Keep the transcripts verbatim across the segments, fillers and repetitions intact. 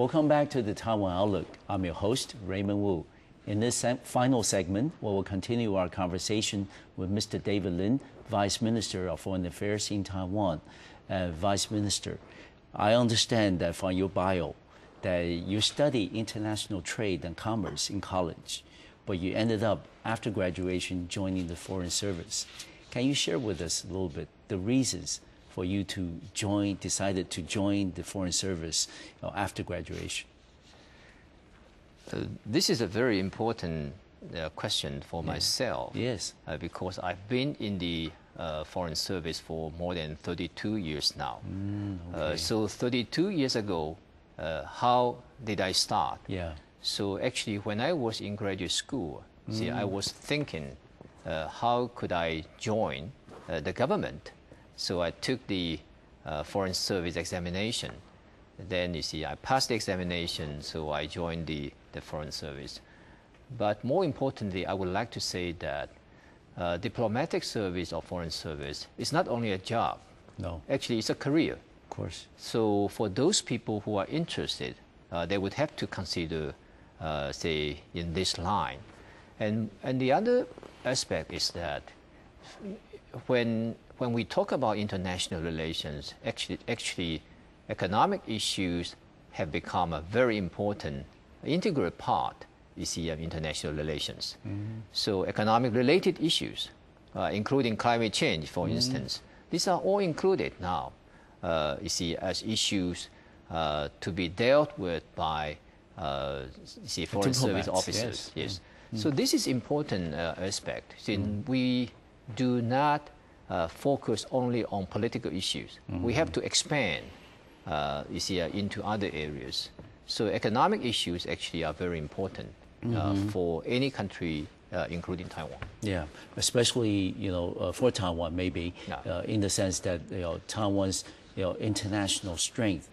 Welcome back to the Taiwan Outlook. I'm your host, Raymond Wu. In this final segment, we will continue our conversation with Mister David Lin, Vice Minister of Foreign Affairs in Taiwan. Uh, Vice Minister, I understand that from your bio that you studied international trade and commerce in college, but you ended up, after graduation, joining the Foreign Service. Can you share with us a little bit the reasons for you to join, decided to join the Foreign Service you know, after graduation? Uh, this is a very important uh, question for yeah. myself. Yes. Uh, because I've been in the uh, Foreign Service for more than thirty-two years now. Mm, okay. uh, so thirty-two years ago, uh, how did I start? Yeah. So actually, when I was in graduate school, mm. see, I was thinking, uh, how could I join uh, the government? So I took the uh, Foreign Service examination. Then, you see, I passed the examination, so I joined the, the Foreign Service. But more importantly, I would like to say that uh, diplomatic service or Foreign Service is not only a job. No. Actually, it's a career. Of course. So for those people who are interested, uh, they would have to consider, uh, say, in this line. And, and the other aspect is that when, when we talk about international relations, actually, actually economic issues have become a very important, integral part, you see, of international relations. Mm-hmm. So economic-related issues, uh, including climate change, for mm-hmm. instance, these are all included now, uh, you see, as issues uh, to be dealt with by, uh, you see, Foreign Service officers. Yes. yes. Mm-hmm. So this is important uh, aspect. See, mm-hmm. we do not uh, focus only on political issues. Mm-hmm. We have to expand. Uh, you see, uh, into other areas. So economic issues actually are very important uh, mm-hmm. for any country, uh, including Taiwan. Yeah, especially, you know, uh, for Taiwan, maybe, yeah. uh, in the sense that, you know, Taiwan's, you know, international strength.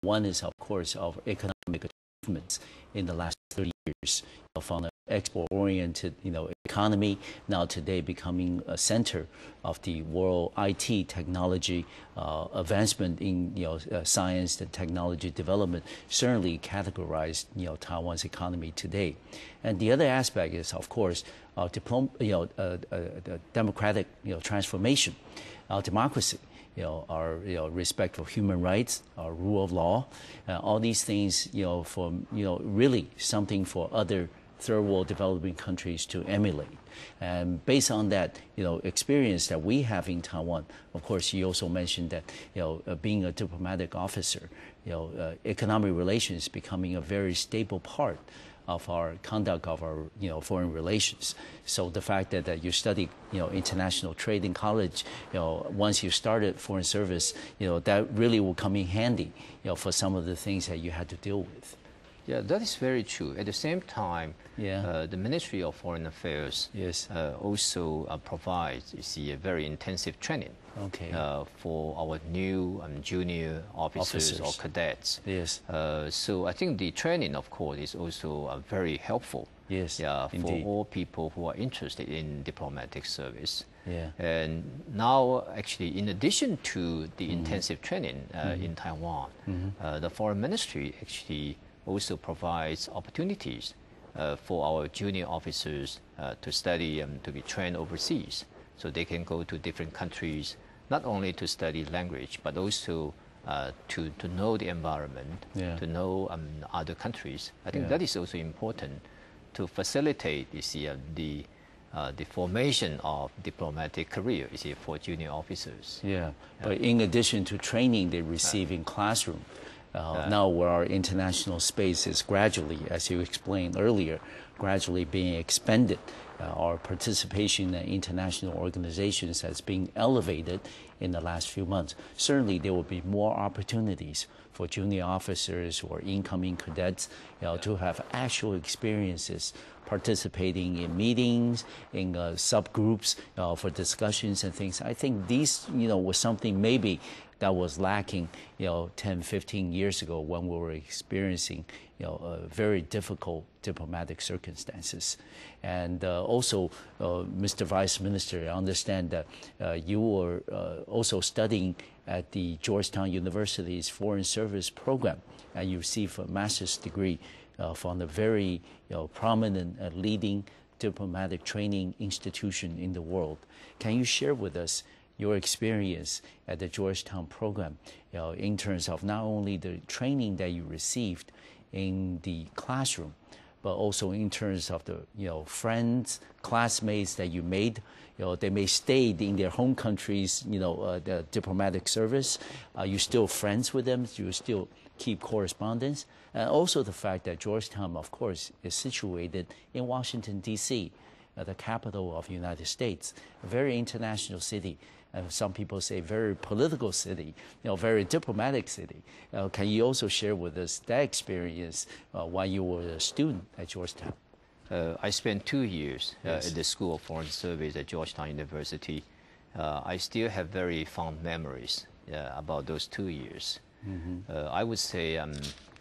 One is, of course, of economic achievements in the last thirty years, you know, from an export-oriented, you know, economy, now today becoming a center of the world I T technology uh, advancement in, you know, uh, science and technology development, certainly categorized, you know, Taiwan's economy today. And the other aspect is, of course, uh, diplom you know, uh, uh, uh, democratic, you know, transformation, our democracy. You know, our you know, respect for human rights, our rule of law, uh, all these things, you know, for, you know, really something for other third world developing countries to emulate. And based on that, you know, experience that we have in Taiwan, of course, you also mentioned that, you know, uh, being a diplomatic officer, you know, uh, economic relations becoming a very stable part of our conduct of our, you know, foreign relations. So the fact that, that you studied, you know, international trade in college, you know, once you started Foreign Service, you know, that really will come in handy, you know, for some of the things that you had to deal with. Yeah, that is very true. At the same time, yeah. uh, the Ministry of Foreign Affairs yes. uh, also uh, provides, you see, a very intensive training okay. uh, for our new um, junior officers, officers or cadets. Yes. Uh, so I think the training, of course, is also uh, very helpful yes, yeah, for indeed. all people who are interested in diplomatic service. Yeah. And now, actually, in addition to the mm-hmm. intensive training uh, mm-hmm. in Taiwan, mm-hmm. uh, the Foreign Ministry actually also provides opportunities uh, for our junior officers uh, to study and to be trained overseas. So they can go to different countries, not only to study language, but also uh, to, to know the environment, yeah. to know um, other countries. I think yeah. that is also important to facilitate, you see, uh, the Uh, the formation of diplomatic career, you see, for junior officers. Yeah, but uh, in addition to training they receive uh, in classroom, uh, uh, now where our international space is gradually, as you explained earlier, gradually being expanded, uh, our participation in international organizations has been elevated in the last few months. Certainly there will be more opportunities for junior officers or incoming cadets, you know, yeah. to have actual experiences participating in meetings, in uh, subgroups uh, for discussions and things. I think these, you know, was something maybe that was lacking, you know, ten, fifteen years ago when we were experiencing, you know, uh, very difficult diplomatic circumstances. And uh, also, uh, Mister Vice Minister, I understand that uh, you were uh, also studying at the Georgetown University's Foreign Service Program, and you received a master's degree uh, from a very you know, prominent uh, leading diplomatic training institution in the world. Can you share with us your experience at the Georgetown program, you know, in terms of not only the training that you received in the classroom, but also in terms of the you know friends, classmates that you made? You know, they may stay in their home countries, you know, uh, the diplomatic service. Are you still friends with them? Do you still keep correspondence? And also the fact that Georgetown, of course, is situated in Washington, D C, uh, the capital of the United States, a very international city. Uh, some people say very political city, you know, very diplomatic city. Uh, can you also share with us that experience uh, while you were a student at Georgetown? Uh, I spent two years uh, yes. at the School of Foreign Service at Georgetown University. Uh, I still have very fond memories uh, about those two years. Mm-hmm. uh, I would say, um,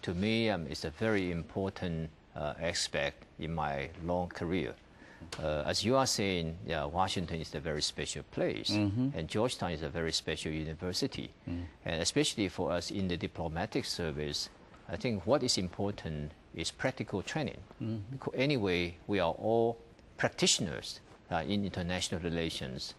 to me, um, it's a very important uh, aspect in my long career. Uh, as you are saying, yeah, Washington is a very special place, mm-hmm. and Georgetown is a very special university. Mm. And especially for us in the diplomatic service, I think what is important is practical training. Mm-hmm. Anyway, we are all practitioners uh, in international relations.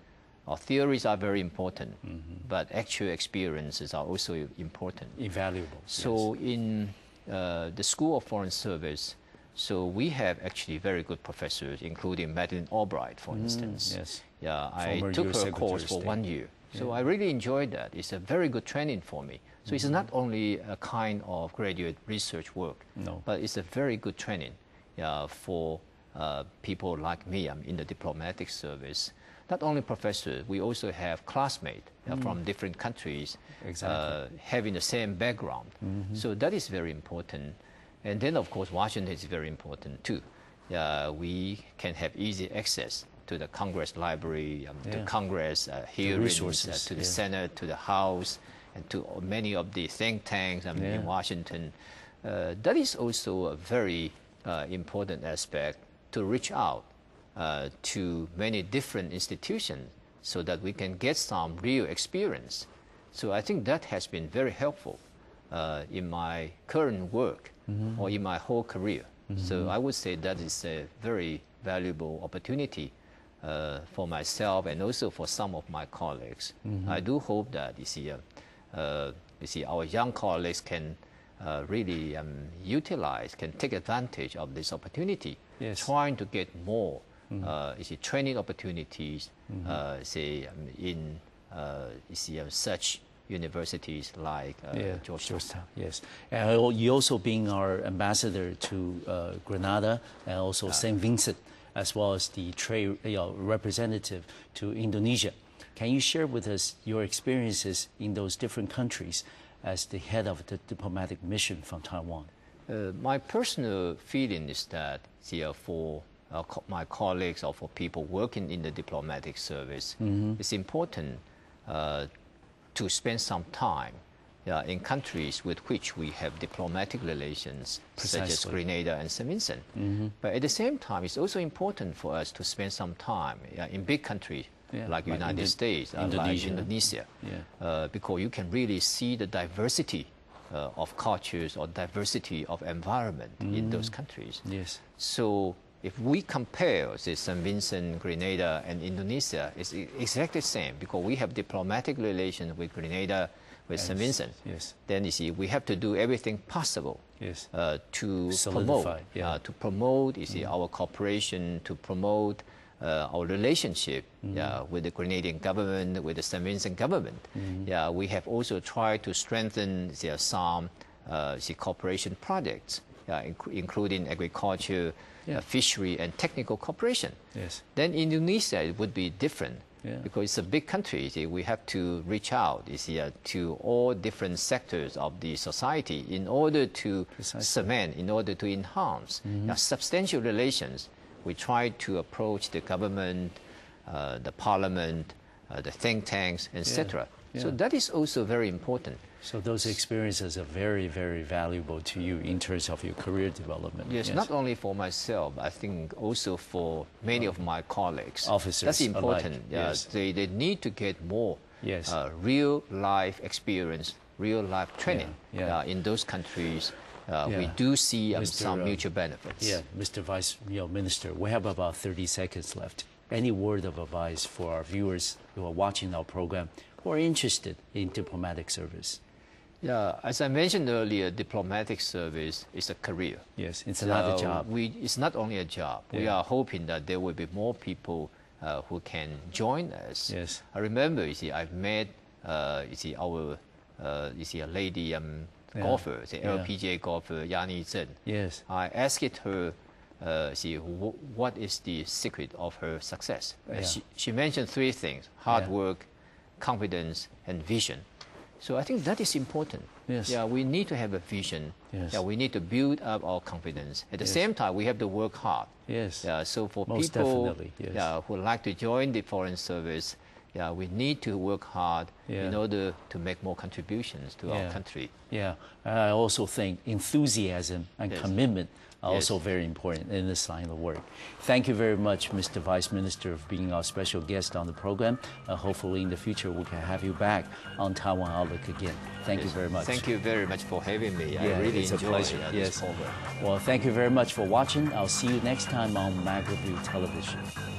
Our theories are very important, mm-hmm. but actual experiences are also important. Invaluable. So yes. in uh, the School of Foreign Service, so we have actually very good professors, including Madeleine Albright, for mm, instance. Yes. Yeah, I Former took U S her Secretary course for one year. Yeah. So I really enjoyed that. It's a very good training for me. So mm-hmm. it's not only a kind of graduate research work, no. but it's a very good training uh, for uh, people like me um, in the diplomatic service. Not only professors, we also have classmates uh, mm. from different countries exactly. uh, having the same background. Mm-hmm. So that is very important. And then, of course, Washington is very important, too. Uh, we can have easy access to the Congress Library, um, yeah. to Congress uh, hearings, the uh, to the yeah. Senate, to the House, and to many of the think tanks um, yeah. in Washington. Uh, that is also a very uh, important aspect, to reach out uh, to many different institutions so that we can get some real experience. So I think that has been very helpful uh, in my current work. Mm-hmm. or in my whole career. Mm-hmm. So I would say that is a very valuable opportunity uh, for myself and also for some of my colleagues. Mm-hmm. I do hope that you see, uh, uh, you see our young colleagues can uh, really um, utilize, can take advantage of this opportunity, yes. trying to get more mm-hmm. uh, you see, training opportunities mm-hmm. uh, say, um, in uh, you see, um, such universities like uh, yeah, Georgetown. Georgetown. Yes, and you also being our ambassador to uh, Grenada and also uh, Saint Vincent, as well as the trade you know, representative to Indonesia. Can you share with us your experiences in those different countries as the head of the diplomatic mission from Taiwan? Uh, my personal feeling is that see, uh, for uh, co my colleagues or for people working in the diplomatic service, mm-hmm. it's important uh, to spend some time uh, in countries with which we have diplomatic relations, Precisely. Such as Grenada and Saint Vincent. Mm-hmm. But at the same time, it's also important for us to spend some time uh, in big countries yeah. like the like United Indo States, Indonesia. Uh, like Indonesia, yeah. uh, because you can really see the diversity uh, of cultures or diversity of environment mm-hmm. in those countries. Yes. So if we compare, say, Saint Vincent, Grenada, and Indonesia, it's exactly the same because we have diplomatic relations with Grenada, with yes. Saint Vincent. Yes. Then you see, we have to do everything possible yes. uh, to Solidify, promote, yeah. uh, to promote, you see, mm. our cooperation, to promote uh, our relationship mm. uh, with the Grenadian government, with the Saint Vincent government. Mm. Yeah, we have also tried to strengthen see, some uh, see, cooperation projects. Uh, inc including agriculture, yeah. uh, fishery, and technical cooperation. Yes. Then Indonesia, it would be different yeah. because it's a big country. You see, we have to reach out you see, uh, to all different sectors of the society in order to Precisely. Cement, in order to enhance mm-hmm. uh, substantial relations. We try to approach the government, uh, the parliament, uh, the think tanks, et cetera. Yeah. Yeah. So that is also very important. So those experiences are very, very valuable to you in terms of your career development. Yes, yes. Not only for myself, I think also for many of my colleagues. Officers That's important. Alike. Yes. Uh, they, they need to get more yes. uh, real-life experience, real-life training yeah. Yeah. Uh, in those countries. Uh, yeah. We do see um, some mutual benefits. Yeah, Mister Vice you know, Minister, we have about thirty seconds left. Any word of advice for our viewers who are watching our program who are interested in diplomatic service? Yeah, as I mentioned earlier, diplomatic service is a career. Yes, it's so not a job. We, it's not only a job. Yeah. We are hoping that there will be more people uh, who can join us. Yes. I remember, you see, I've met, uh, you see, our, uh, you see, a lady, um, yeah. golfer, the yeah. L P G A golfer, Yani Tseng. Yes. I asked her, uh, see, w what is the secret of her success? Yeah. She, she mentioned three things, hard yeah. work, confidence, and vision. So I think that is important. Yes. Yeah, we need to have a vision. Yes. Yeah, we need to build up our confidence. At the yes. same time, we have to work hard. Yes. Yeah, so for Most people yes. yeah, who like to join the foreign service, yeah, we need to work hard yeah. in order to make more contributions to yeah. our country. Yeah, I also think enthusiasm and yes. commitment are yes. also very important in this line of work. Thank you very much, Mister Vice Minister, for being our special guest on the program. Uh, hopefully in the future we can have you back on Taiwan Outlook again. Thank yes. you very much. Thank you very much for having me. Yeah, I really it's enjoy a pleasure. It yes. Well, thank you very much for watching. I'll see you next time on Macroview Television.